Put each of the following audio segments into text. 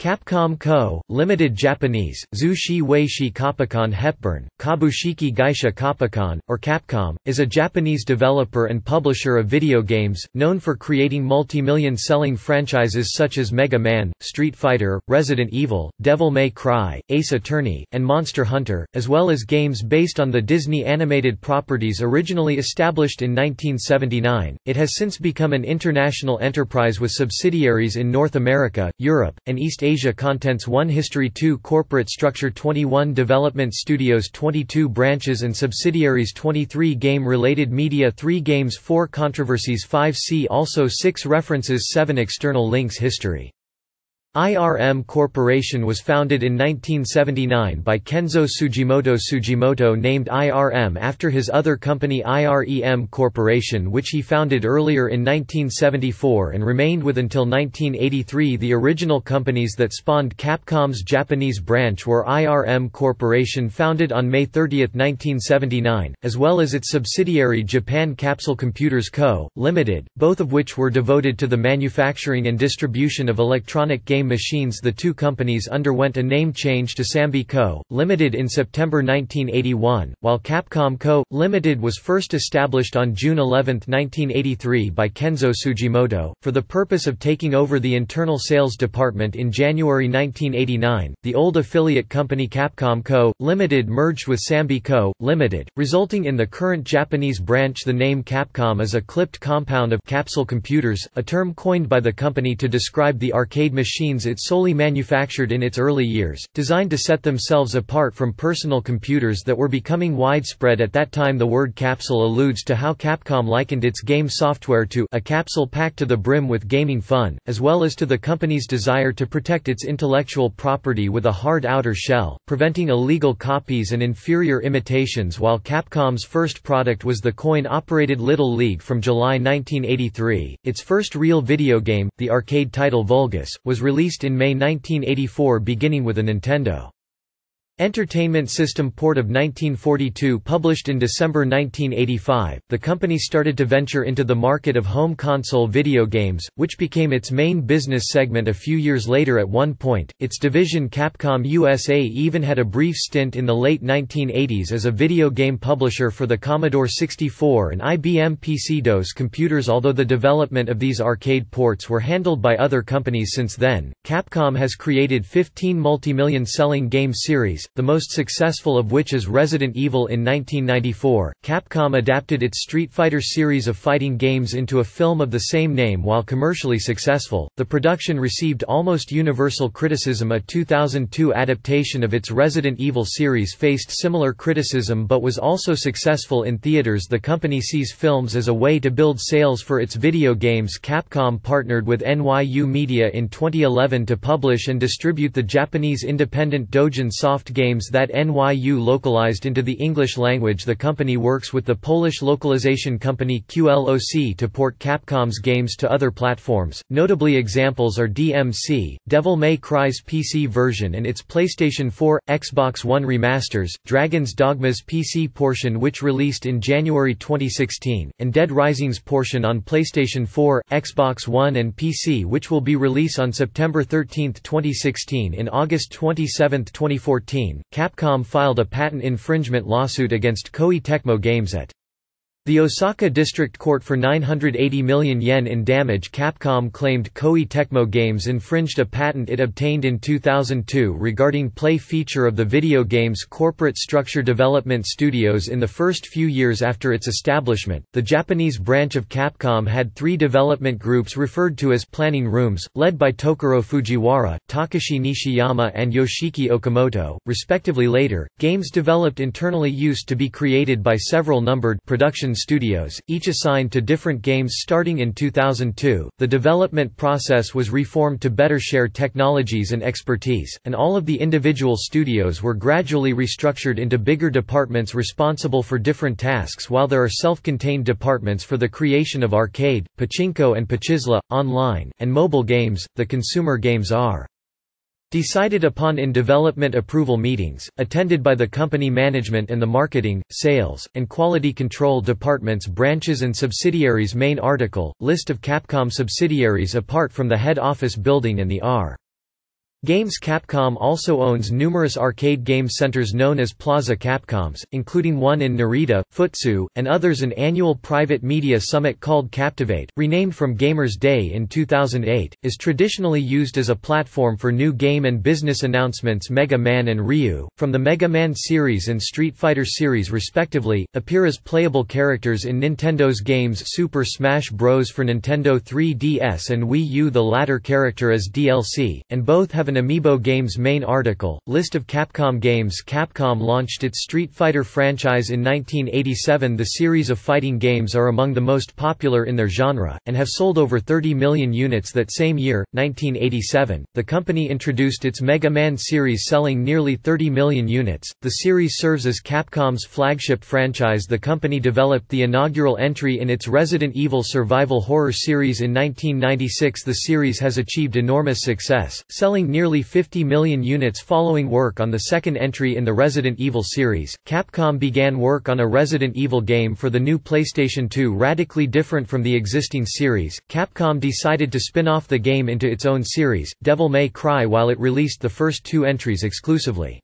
Capcom Co. Ltd. Japanese, Zushi Weishi Kapukon Hepburn, Kabushiki-gaisha Kapukon, or Capcom, is a Japanese developer and publisher of video games, known for creating multi-million-selling franchises such as Mega Man, Street Fighter, Resident Evil, Devil May Cry, Ace Attorney, and Monster Hunter, as well as games based on the Disney animated properties originally established in 1979. It has since become an international enterprise with subsidiaries in North America, Europe, and East Asia. Asia Contents 1 History 2 Corporate Structure 21 Development Studios 22 Branches and Subsidiaries 23 Game-Related Media 3 Games 4 Controversies 5 See also 6 References 7 External links History IREM Corporation was founded in 1979 by Kenzo Tsujimoto. Tsujimoto named IREM after his other company IREM Corporation, which he founded earlier in 1974 and remained with until 1983. The original companies that spawned Capcom's Japanese branch were IREM Corporation, founded on May 30, 1979, as well as its subsidiary Japan Capsule Computers Co., Ltd., both of which were devoted to the manufacturing and distribution of electronic games machines. The two companies underwent a name change to Sambi Co. Ltd. in September 1981, while Capcom Co. Ltd. was first established on June 11, 1983 by Kenzo Tsujimoto, for the purpose of taking over the internal sales department in January 1989. The old affiliate company Capcom Co. Ltd. merged with Sambi Co. Ltd., resulting in the current Japanese branch. The name Capcom is a clipped compound of capsule computers, a term coined by the company to describe the arcade machine it solely manufactured in its early years, designed to set themselves apart from personal computers that were becoming widespread at that time. The word capsule alludes to how Capcom likened its game software to a capsule packed to the brim with gaming fun, as well as to the company's desire to protect its intellectual property with a hard outer shell, preventing illegal copies and inferior imitations. While Capcom's first product was the coin-operated Little League from July 1983, its first real video game, the arcade title Vulgus, was released in May 1984, beginning with a Nintendo Entertainment System port of 1942 published in December 1985, the company started to venture into the market of home console video games, which became its main business segment a few years later. At one point, its division Capcom USA even had a brief stint in the late 1980s as a video game publisher for the Commodore 64 and IBM PC-DOS computers. Although the development of these arcade ports were handled by other companies since then, Capcom has created 15 multi-million selling game series, the most successful of which is Resident Evil. In 1994, Capcom adapted its Street Fighter series of fighting games into a film of the same name. While commercially successful, the production received almost universal criticism. A 2002 adaptation of its Resident Evil series faced similar criticism but was also successful in theaters. The company sees films as a way to build sales for its video games. Capcom partnered with NYU Media in 2011 to publish and distribute the Japanese independent doujin soft games that NYU localized into the English language. The company works with the Polish localization company QLOC to port Capcom's games to other platforms. Notably, examples are DMC, Devil May Cry's PC version and its PlayStation 4, Xbox One remasters, Dragon's Dogma's PC portion, which released in January 2016, and Dead Rising's portion on PlayStation 4, Xbox One and PC, which will be released on September 13, 2016. In August 27, 2014, Capcom filed a patent infringement lawsuit against Koei Tecmo Games at the Osaka District Court for 980 million yen in damage. Capcom claimed Koei Tecmo Games infringed a patent it obtained in 2002 regarding play feature of the video game's corporate structure. Development studios. In the first few years after its establishment, the Japanese branch of Capcom had three development groups referred to as planning rooms, led by Tokuro Fujiwara, Takashi Nishiyama and Yoshiki Okamoto, respectively. Later, games developed internally used to be created by several numbered production studios, each assigned to different games. Starting in 2002, the development process was reformed to better share technologies and expertise, and all of the individual studios were gradually restructured into bigger departments responsible for different tasks. While there are self-contained departments for the creation of arcade, pachinko and pachizla, online, and mobile games, the consumer games are Decided upon in development approval meetings, attended by the company management and the marketing, sales, and quality control departments, branches and subsidiaries. Main article, list of Capcom subsidiaries apart from the head office building and the R. Games. Capcom also owns numerous arcade game centers known as Plaza Capcoms, including one in Narita, Futsu, and others. An annual private media summit called Captivate, renamed from Gamers Day in 2008, is traditionally used as a platform for new game and business announcements. Mega Man and Ryu, from the Mega Man series and Street Fighter series respectively, appear as playable characters in Nintendo's games Super Smash Bros. For Nintendo 3DS and Wii U, the latter character as DLC, and both have an Amiibo. Games. Main article, list of Capcom games. Capcom launched its Street Fighter franchise in 1987. The series of fighting games are among the most popular in their genre, and have sold over 30 million units that same year, 1987. The company introduced its Mega Man series, selling nearly 30 million units. The series serves as Capcom's flagship franchise. The company developed the inaugural entry in its Resident Evil survival horror series in 1996. The series has achieved enormous success, selling nearly 50 million units. Following work on the second entry in the Resident Evil series, Capcom began work on a Resident Evil game for the new PlayStation 2. Radically different from the existing series, Capcom decided to spin off the game into its own series, Devil May Cry, while it released the first two entries exclusively.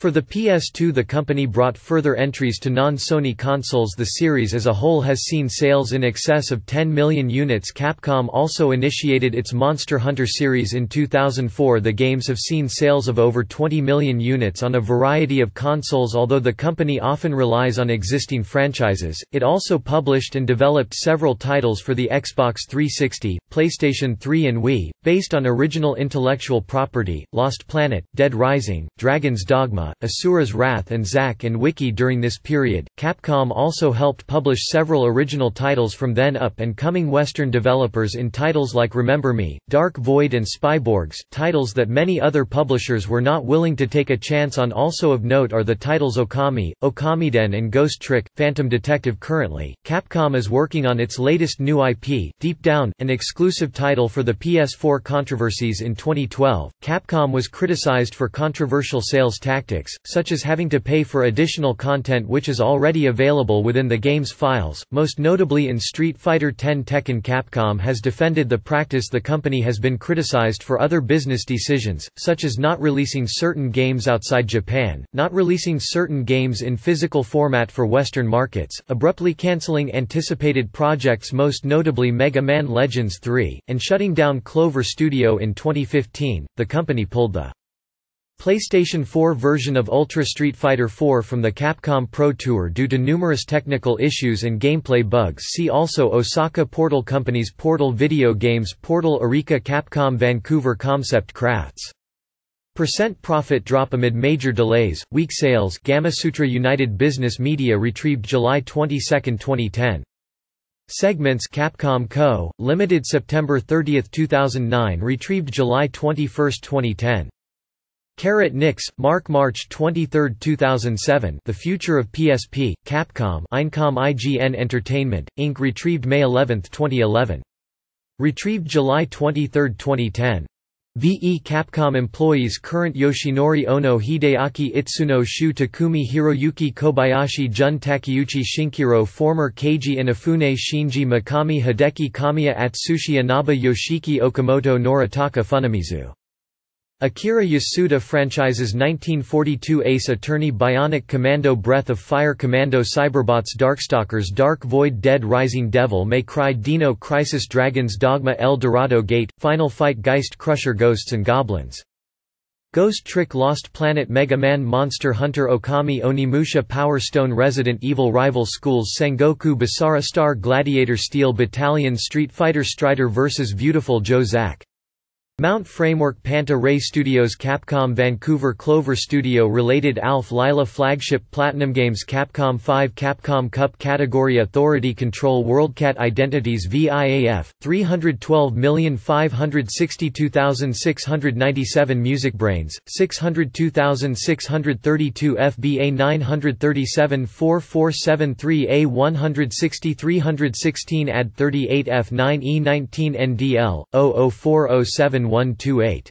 For the PS2, the company brought further entries to non-Sony consoles. The series as a whole has seen sales in excess of 10 million units. Capcom also initiated its Monster Hunter series in 2004. The games have seen sales of over 20 million units on a variety of consoles. Although the company often relies on existing franchises, it also published and developed several titles for the Xbox 360, PlayStation 3 and Wii, based on original intellectual property. Lost Planet, Dead Rising, Dragon's Dogma, Asura's Wrath and Zack and Wiki. During this period, Capcom also helped publish several original titles from then up and coming Western developers in titles like Remember Me, Dark Void and Spyborgs, titles that many other publishers were not willing to take a chance on. Also of note are the titles Okami, Okamiden and Ghost Trick, Phantom Detective. Currently, Capcom is working on its latest new IP, Deep Down, an exclusive title for the PS4. Controversies. In 2012, Capcom was criticized for controversial sales tactics, such as having to pay for additional content which is already available within the game's files, most notably in Street Fighter X. Tekken. Capcom has defended the practice. The company has been criticized for other business decisions, such as not releasing certain games outside Japan, not releasing certain games in physical format for Western markets, abruptly cancelling anticipated projects, most notably Mega Man Legends 3, and shutting down Clover Studio. In 2015, the company pulled the PlayStation 4 version of Ultra Street Fighter 4 from the Capcom Pro Tour due to numerous technical issues and gameplay bugs. See also Osaka Portal Companies, Portal Video Games, Portal Eureka, Capcom Vancouver, Concept Crafts. Percent profit drop amid major delays, weak sales. Gamasutra United Business Media retrieved July 22, 2010. Segments. Capcom Co. Ltd. September 30, 2009 retrieved July 21, 2010. Carrot Nix, Mark. March 23, 2007. The Future of PSP, Capcom. Eincom IGN Entertainment, Inc. Retrieved May 11, 2011. Retrieved July 23, 2010. VE Capcom Employees. Current: Yoshinori Ono, Hideaki Itsuno, Shu Takumi, Hiroyuki Kobayashi, Jun Takeuchi, Shinkiro. Former: Keiji Inafune, Shinji Mikami, Hideki Kamiya, Atsushi Anaba, Yoshiki Okamoto, Noritaka Funamizu. Akira Yasuda. Franchises: 1942, Ace Attorney, Bionic Commando, Breath of Fire, Commando, Cyberbots, Darkstalkers, Dark Void, Dead Rising, Devil May Cry, Dino Crisis, Dragon's Dogma, El Dorado Gate, Final Fight, Geist Crusher, Ghosts and Goblins, Ghost Trick, Lost Planet, Mega Man, Monster Hunter, Okami, Onimusha, Power Stone, Resident Evil, Rival Schools, Sengoku, Basara, Star Gladiator, Steel Battalion, Street Fighter, Strider vs. Beautiful Joe, Zack Mount Framework, Panta Ray Studios, Capcom Vancouver, Clover Studio. Related: Alf Lila Flagship, Platinum Games, Capcom 5, Capcom Cup Category, Authority Control, WorldCat Identities, VIAF, 312,562,697, MusicBrainz, 602,632, FBA 937, 4473, A160, 316, AD 38, F9E19, NDL, 00407128.